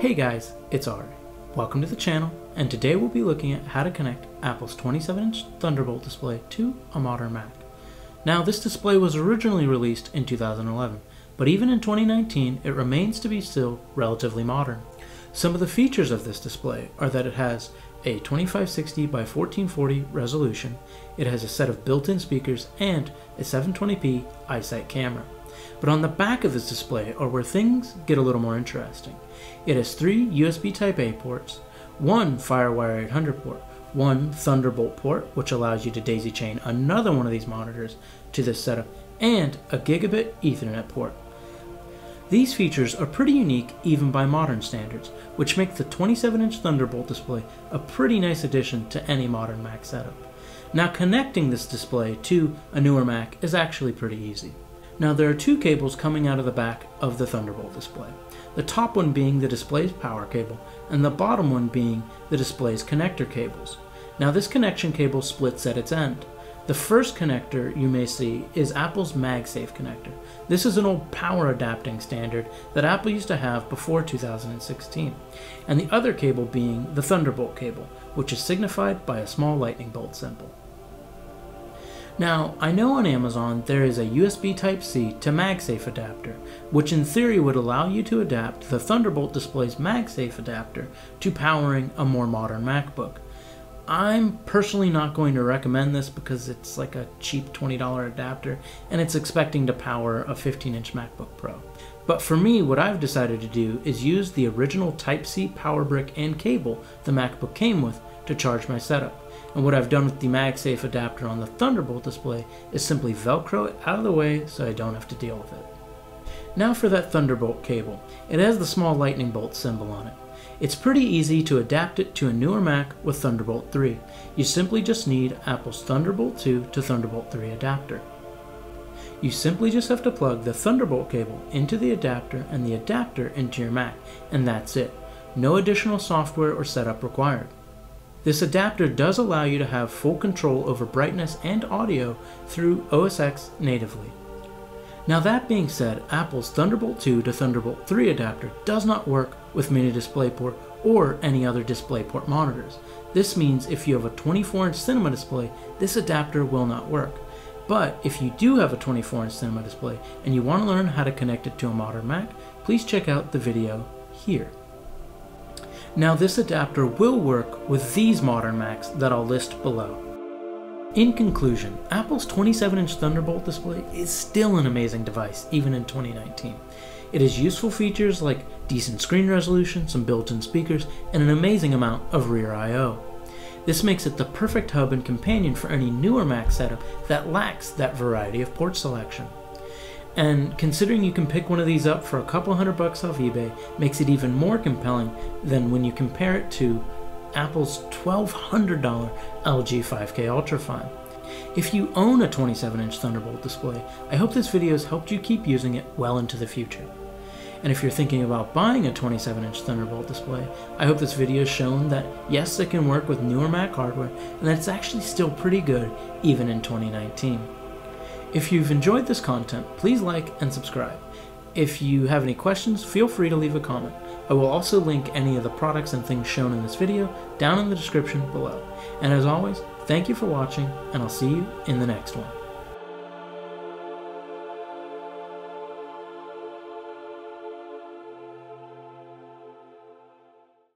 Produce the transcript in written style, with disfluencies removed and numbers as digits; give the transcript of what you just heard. Hey guys, it's Ari. Welcome to the channel, and today we'll be looking at how to connect Apple's 27-inch Thunderbolt display to a modern Mac. Now, this display was originally released in 2011, but even in 2019, it remains to be still relatively modern. Some of the features of this display are that it has a 2560 by 1440 resolution, it has a set of built-in speakers, and a 720p iSight camera. But on the back of this display are where things get a little more interesting. It has three USB Type-A ports, one Firewire 800 port, one Thunderbolt port, which allows you to daisy chain another one of these monitors to this setup, and a gigabit Ethernet port. These features are pretty unique even by modern standards, which make the 27-inch Thunderbolt display a pretty nice addition to any modern Mac setup. Now, connecting this display to a newer Mac is actually pretty easy. Now, there are two cables coming out of the back of the Thunderbolt display, the top one being the display's power cable, and the bottom one being the display's connector cables. Now, this connection cable splits at its end. The first connector you may see is Apple's MagSafe connector. This is an old power adapting standard that Apple used to have before 2016, and the other cable being the Thunderbolt cable, which is signified by a small lightning bolt symbol. Now, I know on Amazon there is a USB Type-C to MagSafe adapter, which in theory would allow you to adapt the Thunderbolt display's MagSafe adapter to powering a more modern MacBook. I'm personally not going to recommend this because it's like a cheap $20 adapter and it's expecting to power a 15-inch MacBook Pro. But for me, what I've decided to do is use the original Type-C power brick and cable the MacBook came with to charge my setup. And what I've done with the MagSafe adapter on the Thunderbolt display is simply Velcro it out of the way so I don't have to deal with it. Now for that Thunderbolt cable. It has the small lightning bolt symbol on it. It's pretty easy to adapt it to a newer Mac with Thunderbolt 3. You simply just need Apple's Thunderbolt 2 to Thunderbolt 3 adapter. You simply just have to plug the Thunderbolt cable into the adapter and the adapter into your Mac, and that's it. No additional software or setup required. This adapter does allow you to have full control over brightness and audio through OS X natively. Now, that being said, Apple's Thunderbolt 2 to Thunderbolt 3 adapter does not work with Mini DisplayPort or any other DisplayPort monitors. This means if you have a 24-inch Cinema display, this adapter will not work. But if you do have a 24-inch Cinema display and you want to learn how to connect it to a modern Mac, please check out the video here. Now, this adapter will work with these modern Macs that I'll list below. In conclusion, Apple's 27-inch Thunderbolt display is still an amazing device, even in 2019. It has useful features like decent screen resolution, some built-in speakers, and an amazing amount of rear I/O. This makes it the perfect hub and companion for any newer Mac setup that lacks that variety of port selection. And considering you can pick one of these up for a couple $100 off eBay, makes it even more compelling than when you compare it to Apple's $1,200 LG 5K Ultrafine. If you own a 27-inch Thunderbolt display, I hope this video has helped you keep using it well into the future. And if you're thinking about buying a 27-inch Thunderbolt display, I hope this video has shown that yes, it can work with newer Mac hardware, and that it's actually still pretty good even in 2019. If you've enjoyed this content, please like and subscribe. If you have any questions, feel free to leave a comment. I will also link any of the products and things shown in this video down in the description below. And as always, thank you for watching, and I'll see you in the next one.